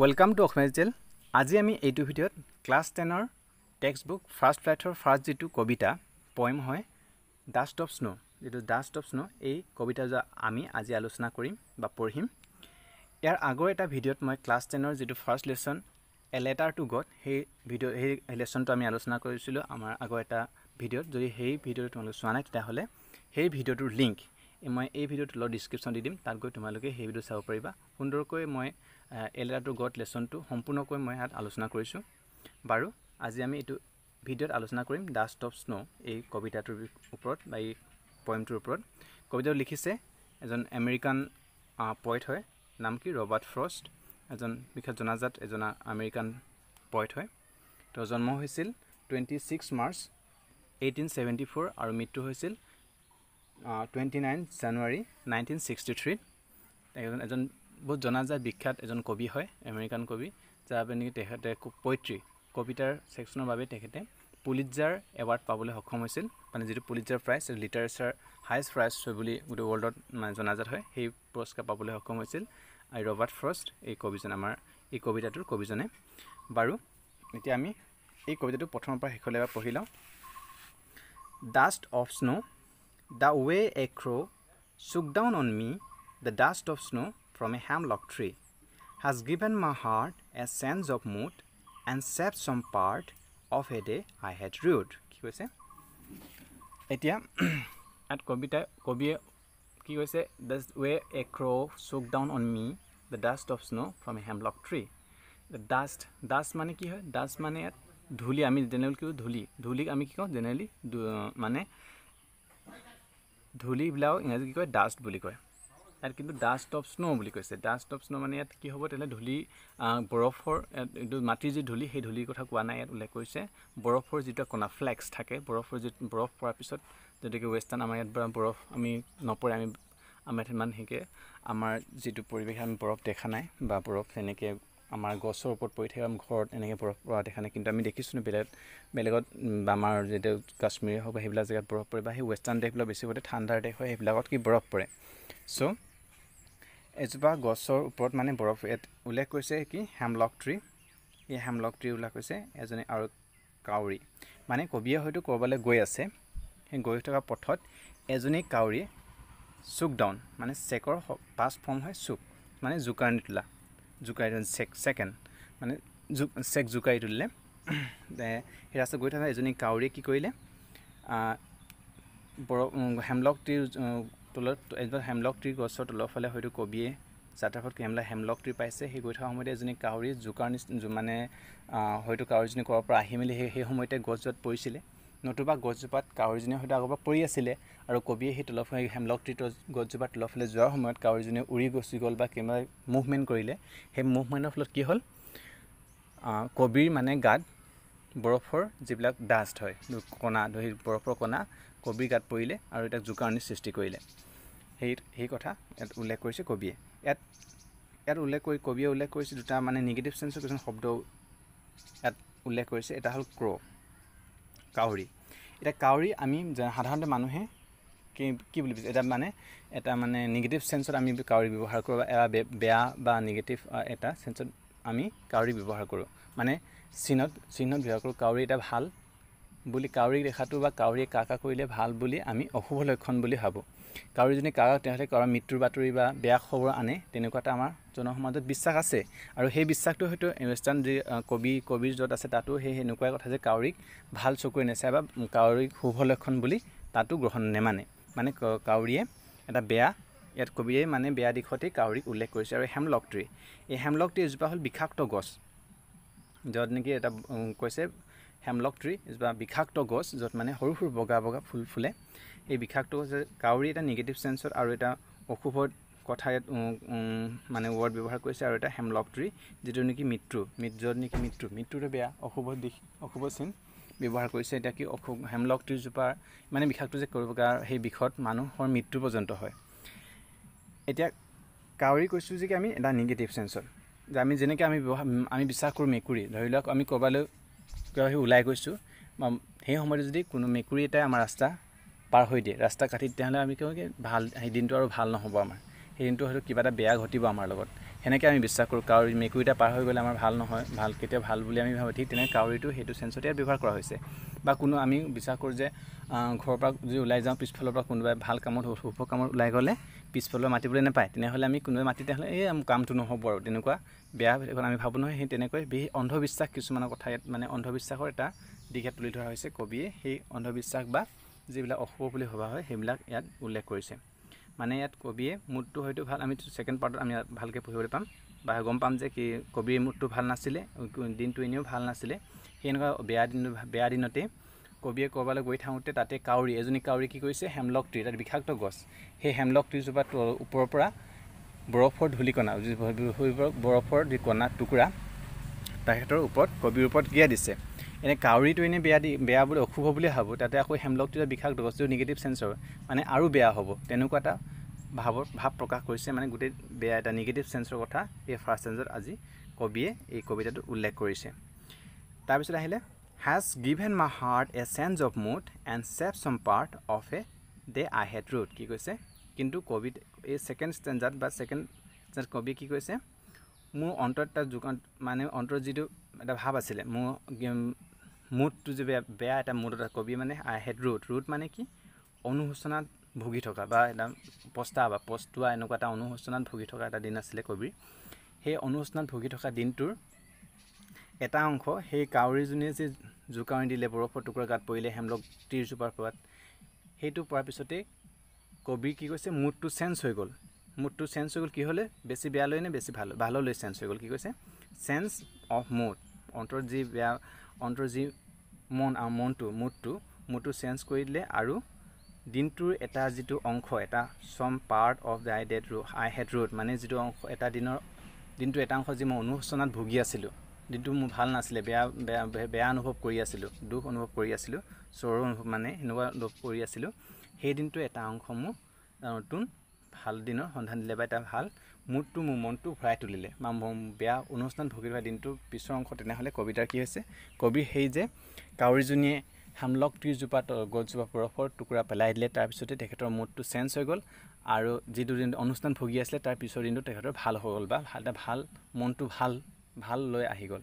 Welcome to Asamiya digital. आज आम यू भिडिओत क्लास टेनर टेक्स्ट बुक फार्ष्ट फ्लाइटर फार्ष्ट जी कविता पॉइम है डास्ट अफ स्नो जी डास्ट अफ स्नो कविता आम आज आलोचना पढ़ीम। यार आगर एट भिडिओत मैं क्लास टेनर जी first lesson a letter to God lesson तो आम आलोचना आम आगर एट भिडिओत जो भिडिओ तुम लोग चुना ना तेल भिडिओर लिंक मैं ये भिडिओ तल डिस्क्रिप्शन दी तक गई तुम लोग भिडिओ चाह पा सुंदरक मैं a letter to God lesson तो सम्पूर्णक मैं इतना आलोचना करूँ। बारू आज आम यू भिडिओत आलोचना डास्ट अफ स्नो कविताटोर ऊपर पॉइमटर ऊपर। कविता लिखिसे एजन अमेरिकान पॉएट है, नाम कि रॉबर्ट फ्रॉस्ट, एजन विशेष जनाजात एजना अमेरिकान पॉएट है। तो जन्म होइसिल 26 मार्च 1874 और मृत्यु होइसिल 29 जानुवारी 1963। एजन बहुत जनाजात विख्यात एजन कवि है, अमेरिकान कवि जाबे नेकि तेखते पोएट्री कवितार सेक्शनर बारे तेखते पुलित्जार एवार्ड पाबले सक्षम होइसिल, माने जेतु Pulitzer prize literature highest prize बुली गोटे वर्ल्डत माने जनाजात है, सेई पुरस्कार पाबले सक्षम होइसिल रॉबर्ट फ्रॉस्ट कविजन आमार कविताटोर कविजने। बारू एतिया आमी कविताटो प्रथमर पर शेषले पढ़ि लওঁ। Dust of snow the way a crow shook down on me the dust of snow from a hemlock tree has given my heart a sense of mood and saved some part of a day I had rued। কি কৈছে এতিয়া আট কবিতা কবিয়ে কি কৈছে the way a crow shook down on me the dust of snow from a hemlock tree। the dust dust মানে কি হয়, dust মানে ধূলি, আমি জেনারেল কি ধূলি, ধূলিক আমি কি কওঁ জেনারেলি মানে ধূলি বিলাও ইংৰাজী কি কয় ডাষ্ট বুলি কয়, ইয়াত কিন্তু ডাষ্ট অফ স্নো বুলি কৈছে। ডাষ্ট অফ স্নো মানে ইয়াত কি হ'ব তেনে ধূলি, বৰফৰ মাটিৰ যি ধূলি সেই ধূলিৰ কথা কোৱা নাই, ইয়াত উল্লেখ কৰিছে বৰফৰ যিটো কণা ফ্লেক্স থাকে, বৰফৰ যি বৰফ পৰাৰ পিছত যদিকে ৱেষ্টাৰ্ণ আমাৰ ইয়াত বৰফ আমি নপৰে, আমি আমাৰ ইমান হেকে আমাৰ যিটো পৰিৱেশ আমি বৰফ দেখা নাই বা বৰফ এনেকৈ আমাৰ গছৰ ওপৰত পৰি থাকে, আমাৰ ঘৰত এনেকৈ বৰফ পৰা দেখা নাই, কিন্তু আমি দেখিছোঁ বেলেগত বা আমাৰ যেতিয়া কাশ্মীৰে হওক বা সেইবিলাক জেগাত বৰফ পৰে বা সেই ৱেষ্টাৰ্ণ দেশবিলাক বেছিকৈ ঠাণ্ডাৰ দেশ হয় সেইবিলাকত কি বৰফ পৰে। চ' এজোপা গছৰ ওপৰত মানে বৰফ উল্লেখ কৰিছে কি হেমলক ট্ৰি, এই হেমলক ট্ৰি উল্লেখ কৰিছে এজনী আৰু কাউৰী, মানে কবিয়ে হয়তো ক'ৰবালৈ গৈ আছে, সেই গৈ থকা পথত এজনী কাউৰীয়ে চুক ডাউন মানে চেকৰ পাছ ফৰ্ম হয় চুক মানে জোকাৰণি তোলা, জোকাৰি তোলা চেক ছেকেণ্ড মানে চেক জোকাৰি তুলিলে। সেই ৰাস্তা গৈ থকা এজনী কাউৰীয়ে কি কৰিলে হেমলক ট্ৰিৰ তলত এজন হেমলক ট্ৰি গছৰ তলৰ ফালে হয়তো কবিয়ে যাতায়াত কেমলা হেমলক ট্ৰি পাইছে, সেই গৈ থকা সময়তে এজনী কাউৰী জোকাৰ মানে হয়তো কাউৰীজনী ক'ৰবাৰ পৰা আহি মেলি সেই সময়তে গছজোপাত পৰিছিলে, নতুবা গছজোপাত কাউৰীজনীয়ে হয়তো আগৰ পৰা পৰি আছিলে আৰু কবিয়ে সেই তলৰ ফালে হেমলক ট্ৰি গছজোপাৰ তলৰ ফালে যোৱাৰ সময়ত কাউৰীজনীয়ে উৰি গুচি গ'ল বা কেমেৰা মুভমেণ্ট কৰিলে, সেই মুভমেণ্টৰ ফলত কি হ'ল কবিৰ মানে গাত বৰফৰ যিবিলাক ডাষ্ট হয় কণা ধৰি বৰফৰ কণা কবিৰ গাত পৰিলে আৰু এটা জোকাৰণিৰ সৃষ্টি কৰিলে, সেই কথা ইয়াত উল্লেখ কৰিছে কবিয়ে। ইয়াত ইয়াত উল্লেখ কৰি কবিয়ে উল্লেখ কৰিছে দুটা মানে নিগেটিভ চেঞ্চৰ কিছুমান শব্দ ইয়াত উল্লেখ কৰিছে, এটা হ'ল ক্ৰ কাউৰী। এতিয়া কাউৰী আমি সাধাৰণতে মানুহে কি কি বুলি কৈছে এটা মানে নিগেটিভ চেঞ্চত আমি কাউৰী ব্যৱহাৰ কৰোঁ, বেয়া বা নিগেটিভ এটা চেঞ্চত আমি কাউৰী ব্যৱহাৰ কৰোঁ, মানে চিহ্নত ব্যৱহাৰ কৰোঁ কাউৰী এটা ভাল বুলি, কাউৰীক দেখাটো বা কাউৰীয়ে কাকা কৰিলে ভাল বুলি আমি অশুভ লক্ষণ বুলি ভাবোঁ, কাউৰীজনী কাকা তেহঁতে কাৰোবাৰ মৃত্যুৰ বাতৰি বা বেয়া খবৰ আনে তেনেকুৱা এটা আমাৰ জনসমাজত বিশ্বাস আছে, আৰু সেই বিশ্বাসটো হয়তো ৱেষ্টাৰ্ণ যি কবিৰ য'ত আছে তাতো সেই এনেকুৱা কথা যে কাউৰীক ভাল চকুৰে নেচায় বা কাউৰীক শুভ লক্ষণ বুলি তাতো গ্ৰহণ নেমানে, মানে কাউৰীয়ে এটা বেয়া ইয়াত কবিয়ে মানে বেয়া দিশতেই কাউৰীক উল্লেখ কৰিছে। আৰু হেমলক ট্ৰি, এই হেমলক ট্ৰি এজোপা হ'ল বিষাক্ত গছ, য'ত নেকি এটা কৈছে হেমলক ট্ৰি এজোপা বিষাক্ত গছ য'ত মানে সৰু সৰু বগা বগা ফুল ফুলে, এই বিষাক্ত গছ কাউৰী এটা নিগেটিভ চেঞ্চত আৰু এটা অশুভ কথা মানে ৱৰ্ড ব্যৱহাৰ কৰিছে, আৰু এটা হেমলক ট্ৰি যিটো নেকি মৃত্যুটো বেয়া অশুভ দিশ অশুভ চিন ব্যৱহাৰ কৰিছে, এতিয়া কি হেমলক ট্ৰিজোপাৰ মানে বিষাক্ত যে বগা সেই বিষত মানুহৰ মৃত্যু পৰ্যন্ত হয়। এতিয়া কাউৰী কৈছোঁ যে কি আমি এটা নিগেটিভ চেঞ্চত যে আমি যেনেকৈ আমি বিশ্বাস কৰোঁ মেকুৰী, ধৰি লওক আমি ক'ৰবালৈ কিবা ওলাই গৈছোঁ বা সেই সময়ত যদি কোনো মেকুৰী এটাই আমাৰ ৰাস্তা পাৰ হৈ দিয়ে ৰাস্তা কাটি তেতিয়াহ'লে আমি কওঁ কি ভাল সেই দিনটো আৰু ভাল নহ'ব, আমাৰ সেই দিনটো হয়তো কিবা এটা বেয়া ঘটিব আমাৰ লগত, हेनेके आमी विश्वास करूँ काउरी मेकुरीटा पार हो गले आमार भाल नहय भाल केतिया भाल बुली आमी भाबो ठीक तेने काउरीटो हेतु सेन्सटिया व्यवहार करा होइसे बा कोनो आमी विश्वास करूँ जे घर पर जो उलाय जाऊ पिछफलर पर कोनबाय भाल कामत हुफ कामत उलाय गले पिछफलर माटिबले ने पाए तेने हले आमी कोनबाय माटिते हले ए कामतो नहब आरो तेनुका बेया एखन आमी भाबो नहय हे तेनेकै बे अंधविश्वास किसुमान कथा माने अंधविश्वासर एटा दिखे तुलि धरा होइसे कबिये हे अंधविश्वास बा जेबिला अहुव बुली होबा हय हेबिलाक यात उल्लेख करिसे माने यात कबिये मुडटो हयतो ভাল आमी सेकेंड पार्ट आमी ভালকে পঢ়িবলে পাম বা গম পাম যে কি কবিৰ মুডটো ভাল নাছিলে দিনটো এনেও ভাল নাছিলে হেনকা বেয়া দিনতে কবিয়ে কৰবালে গৈ থাউতে তাতে কাউৰী এজনী কাউৰী কি কৈছে হেমলক ট্ৰি তাৰ বিখাক্ত গছ হে হেমলক ট্ৰি জোপা ওপৰৰ পৰা বৰফৰ ধুলিকণা বৰফৰ ধুলিকণা টুকুৰা তাহাতৰ ওপৰত কবিৰ ওপৰত গিয়া দিছে এনে কাউৰীটো এনে বেয়া বুলি অশুভ বুলি ভাবো তাতে আকৌ হেমলক ট্ৰি বিখাক্ত গছটো নেগেটিভ সেন্স হয় মানে আৰু বেয়া হ'ব তেনুকা এটা भाव भाव प्रकाश करिसे माने गुटे बेया एटा नेगेटिव सेन्सर कथा ए फर्स्ट सेन्सर आज कबिये ए कविताटो उल्लेख करिसे तार पिছত আহিলে has given my heart a sense of mood and saved some part of a day I had rued कि कइसे किंतु कवि ए सेकेंड स्टेन्जात बा सेकेंड स्टेन्जात कवि कि कइसे मो अंतरटा जुकान माने अंतर जिदो एटा भाव आছিলে मो मूड टु जे बेया एटा मूड कवि माने आई हैड रूट रूट माने कि अनुशोचना भुगी थका पस्ता पस्तुआ एनेकुवा अनुशोचनात भुगी थका एटा दिन आছিলে कबिर हे अनुशोचनात भुगी थका दिनटुर एटा अंश हे काउरीजुनिये जे जुकाउरी दिले बरफर टुकुरा गात परिले हेमलक ट्री जुपार परात हेतु परार पिछते कबिर कि कइसे मुडटु सेन्स होइ गल कि हले बेसी बेया लयने बेसी भालो भालोले सेन्स होइ गल कि कइसे सेन्स अफ मुड अंतर जि बेया अंतर जि मन आ मनटु मुडटु सेन्स करिले आरो दिनटुर एटा जितु अंश एटा some part of the I had rued माने जितु अंश एटा दिनर दिनटुर एटा अंश जि म अनुशोचनात भुगी आसिलु दिनटु म ভাল नासिले बेया बेया अनुभव करि आसिलु दुख अनुभव करि आसिलु सर अनुभव माने हेनुवा अनुभव करि आसिलु हे दिनटुर एटा अंश म नतुन ভাল दिनर সন্ধান দিলে বা এটা ভাল মুডটু মো মনটু ভৰাই তুলিলে মাম বেয়া অনুশোচনাত ভুগি থকা দিনটু পিছৰ অংশ তেনে হলে কবিতাৰ কি হৈছে কবি হেই যে কাউৰীজুনিয়ে हेमलक ट्री जुपा गजोपा बरफर टुकुरा पेलाइ दिले तार पिछते तेखेतर मुडटो चेन्ज हो गल आरो जि दिन अनुष्ठान भुगी आसिले तार पिछर दिन तेखेतर भाल हो गल बा हालटा भाल मनटो भाल भाल लय आही गल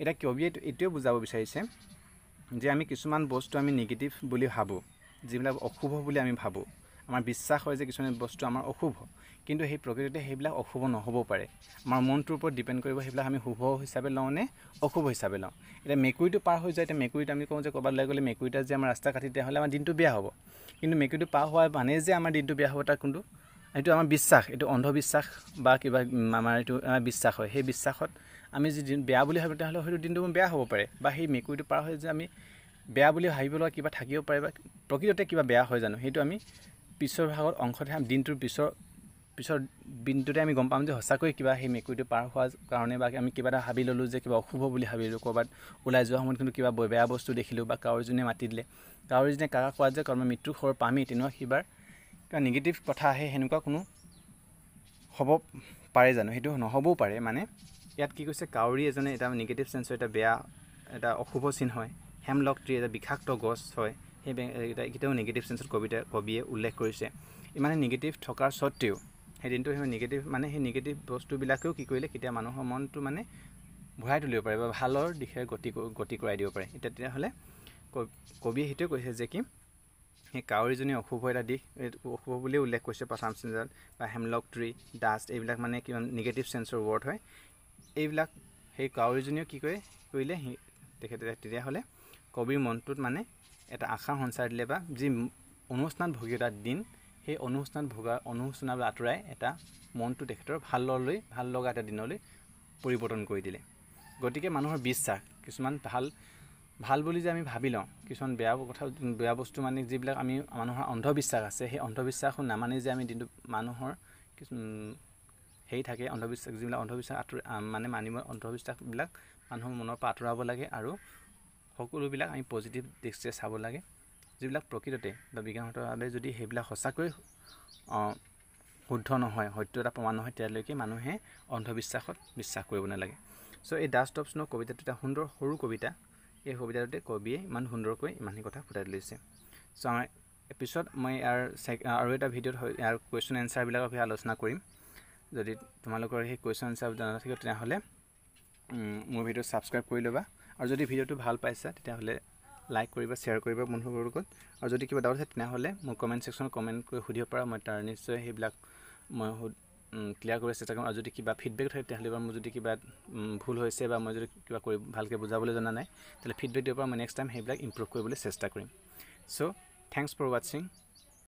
एटा कबिये एतय बुझाबो बिचारिसे जे आमी किछुमान बस्तु आमी नेगेटिव बुली भाबो जिबिला अशुभ बुली आमी भाबो आमार विश्वास हय जे किछुमान बस्तु आमार अशुभ किन्तु हे प्रकृतिते हेबिला अशुभ नहबो पारे आमार मनटोर ओपर डिपेंड करिबो हेबिला आमी शुभ हिसाबे लौने अशुभ हिसाबे लौ एटा मेकुरीटो पार हो जाय एटा मेकुरीटा आमी कम जे कबार लाग गले मेकुरीटा जे आमार रास्ता काटिते हले आमार दिनटो बेया हबो किन्तु मेकुरीटो पार होवार माने जे आमार दिनटो बेया हबो ता किन्तु एटो आमार विश्वास एटो अंधविश्वास बा किबा आमार एटो विश्वास हय हे विश्वासत आमी जे दिन बेया बुली हबो ता हले हयतो दिनटो बेया हबो पारे बा हे मेकुरीटो पार हो जे आमी बेया बुली हाबिबला किबा थाकियो पारे बा प्रकृतिते किबा बेया हय जानो हेतु आमी पिछर भागत अंशते हम दिनटुर पिछर पिछर बिन्दुते आमी गम पाम जे हसाकै किबा हे मेकुरीटो पार होवार कारणे बा आमी किबा हाबि ललु जे किबा अशुभ बुली हाबिलु कबात उलाय जोआ हमन किन्तु किबा बेया बस्तु देखिलु बा काउरीजुनिये माति दिले काउरीजुनिये काका कोआ जे कर्म मृत्यु खर पामी तेनुवा किबार का नेगेटिव कथा हे हेनुका कोनो हब पारे जानो हेतु नहबो पारे माने यात कि कइसे काउरी एजने एटा नेगेटिव सेन्स एटा बेया एटा अशुभ चिन हय हेमलक ट्री एटा बिखाक्त गछ हय हे एटाও नेगेटिव सेन्सर कबिये उल्लेख करिसे इमाने नेगेटिव थकार सत्त्वेও সেই দিনটো সেই নেগেটিভ মানে সেই নেগেটিভ বস্তুবিলাকেও কি কৰিলে কেতিয়া মানুহৰ মনটো মানে ভৰাই তুলিব পাৰে বা ভালৰ দিশে গতি কৰাই দিব পাৰে এটা তেতিয়াহ'লে কবিয়ে হিতে কৈছে যে কি সেই কাউৰীজনী অশুভ এটা দিশ অশুভ বুলি উল্লেখ কৰিছে প্ৰথম চেঞ্জাত বা হেমলক ট্ৰি ডাষ্ট এইবিলাক মানে কিমান নেগেটিভ চেন্সৰ ৱৰ্ড হয় এইবিলাক সেই কাউৰীজনীয়ে কি কৰিলে তেখেতে তেতিয়াহ'লে কবিৰ মনটোত মানে এটা আশা সঞ্চাৰ দিলে বা যি অনুষ্ঠান ভুগি এটা দিন সেই অনুষ্ঠান ভোগা অনুষ্ঠানলৈ আঁতৰাই এটা মনটো তেখেতৰ ভাল লগা এটা দিনলৈ পৰিৱৰ্তন কৰি দিলে গতিকে মানুহৰ বিশ্বাস কিছুমান ভাল ভাল বুলি যে আমি ভাবি লওঁ কিছুমান বেয়া কথা বেয়া বস্তু মানে যিবিলাক আমি মানুহৰ অন্ধবিশ্বাস আছে সেই অন্ধবিশ্বাসো নামানি যে আমি দিনটো মানুহৰ হেই থাকে অন্ধবিশ্বাস যিবিলাক অন্ধবিশ্বাস মানে মানিব অন্ধবিশ্বাসবিলাক মানুহৰ মনৰ পৰা আঁতৰাব লাগে আৰু সকলোবিলাক আমি পজিটিভ দৃষ্টিৰে চাব লাগে जिला प्रकृतते विज्ञानगतভাৱে যদি হেবিলা হসাকৈ শুদ্ধ নহয় সত্যতা প্ৰমাণ নহয় তেতিয়ালৈকে মানুহে অন্ধবিশ্বাসত বিশ্বাস কৰিব নালাগে সো এই ডাস্ট অফ স্নো কবিতাটো এটা সুন্দৰ সৰু কবিতা এই কবিতাটোতে কবিয়ে ইমান সুন্দৰকৈ ইমানখিনি কথা ফুটাই লৈছে সো আমাৰ এপিছড মই আৰু এটা ভিডিঅ'ত ইয়াৰ কুৱেশ্যন এনচাৰবিলাকৰ বিষয়ে আলোচনা কৰিম যদি তোমালোকৰ এই কোৱেশ্চন সব জানা থাকে তেতিয়াহলে মোৰ ভিডিও সাবস্ক্ৰাইব কৰি লবা আৰু যদি ভিডিওটো ভাল পাইছা তেতিয়াহলে লাইক কৰিবা শেয়াৰ কৰিবা বন্ধুসকলৰ লগত আৰু যদি কিবা ডাউট আছে তেতিয়াহলে মোৰ কমেন্ট সেকশনত কমেন্ট কৰি সুধিব পাৰা মই তাৰ নিশ্চয় হেইবিলাক মই ক্লিয়াৰ কৰাৰ চেষ্টা কৰিম আৰু যদি কিবা ফিডবেক থাকে তেতিয়াহলে মই যদি কিবা ভুল হৈছে বা মই যদি কিবা কৰি ভালকে বুজাবলৈ জানা নাই তেতিয়াহলে ফিডবেক দিব পাৰা মই নেক্সট টাইম হেইবিলাক ইমপ্ৰুভ কৰিবলৈ চেষ্টা কৰিম সো থ্যাঙ্কস ফৰ ওয়াচিং।